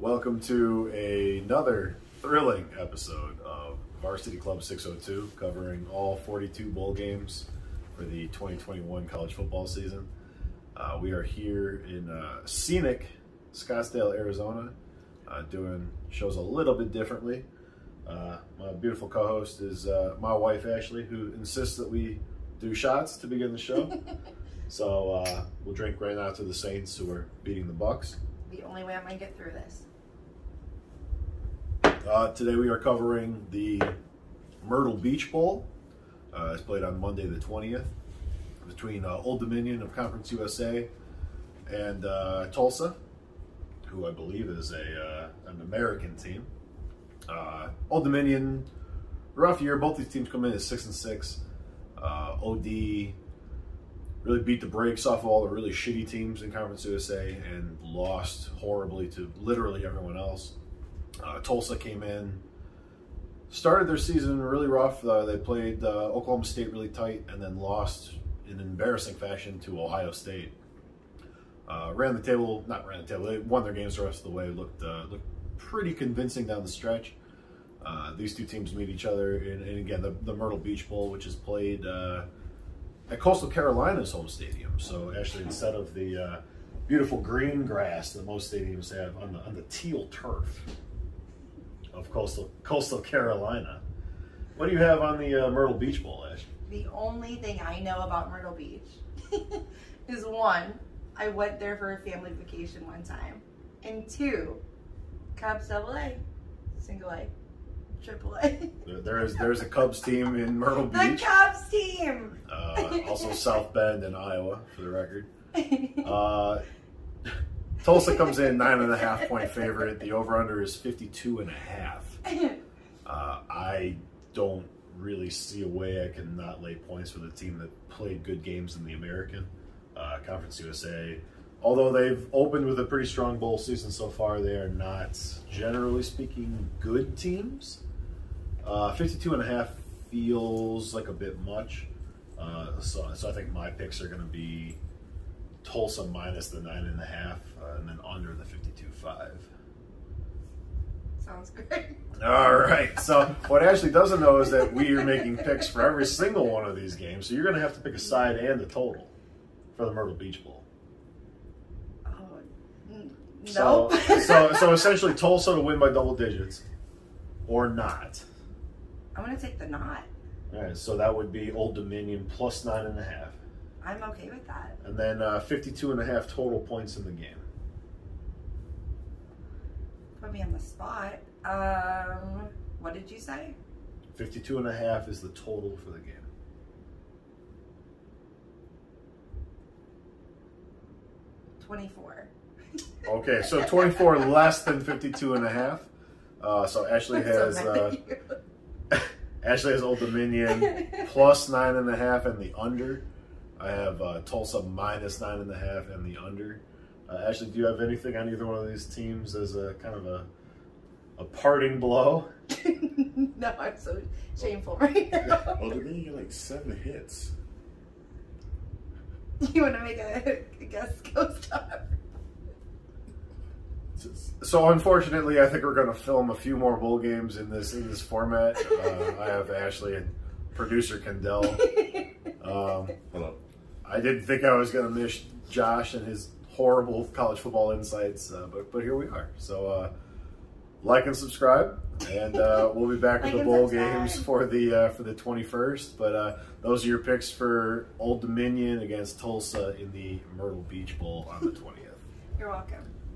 Welcome to another thrilling episode of Varsity Club 602, covering all 42 bowl games for the 2021 college football season. We are here in scenic Scottsdale, Arizona, doing shows a little bit differently. My beautiful co-host is my wife, Ashley, who insists that we do shots to begin the show. So we'll drink right now to the Saints, who are beating the Bucks. The only way I'm going to get through this. Today we are covering the Myrtle Beach Bowl. It's played on Monday the 20th between Old Dominion of Conference USA and Tulsa, who I believe is an American team. Old Dominion, rough year. Both these teams come in as 6-6. OD really beat the brakes off of all the really shitty teams in Conference USA and lost horribly to literally everyone else. Tulsa came in, started their season really rough. They played Oklahoma State really tight and then lost in embarrassing fashion to Ohio State. They won their games the rest of the way. Looked pretty convincing down the stretch. These two teams meet each other in again, the Myrtle Beach Bowl, which is played at Coastal Carolina's home stadium. So actually, instead of the beautiful green grass that most stadiums have, on the teal turf of Coastal Carolina. What do you have on the Myrtle Beach Bowl, Ash? The only thing I know about Myrtle Beach is one, I went there for a family vacation one time, and two, Cubs double A, single A, triple A. There's a Cubs team in Myrtle Beach. The Cubs team! Also South Bend in Iowa, for the record. Tulsa comes in 9.5-point favorite. The over-under is 52.5. I don't really see a way I can not lay points with a team that played good games in the American. Conference USA, although they've opened with a pretty strong bowl season so far, they are not, generally speaking, good teams. 52.5 feels like a bit much. So I think my picks are going to be Tulsa minus the 9.5 and then under the 52.5. Sounds good. All right. So what Ashley doesn't know is that we are making picks for every single one of these games. So you're going to have to pick a side and a total for the Myrtle Beach Bowl. Oh, no. So essentially Tulsa to win by double digits or not. I'm going to take the not. All right. So that would be Old Dominion plus 9.5. I'm okay with that. And then 52.5 total points in the game. Put me on the spot. What did you say? 52.5 is the total for the game. Okay, so 24 less than 52.5. So Ashley has Old Dominion plus 9.5 and the under. I have Tulsa minus 9.5 and the under. Ashley, do you have anything on either one of these teams as a kind of a parting blow? No, I'm so shameful right now. Old Dominion got like 7 hits. You want to make a guess, Ghost Star? So unfortunately, I think we're going to film a few more bowl games in this format. I have Ashley and producer Kendall. Hello. I didn't think I was going to miss Josh and his horrible college football insights, but here we are. So like and subscribe, and we'll be back with the bowl games for the 21st. But those are your picks for Old Dominion against Tulsa in the Myrtle Beach Bowl on the 20th. You're welcome.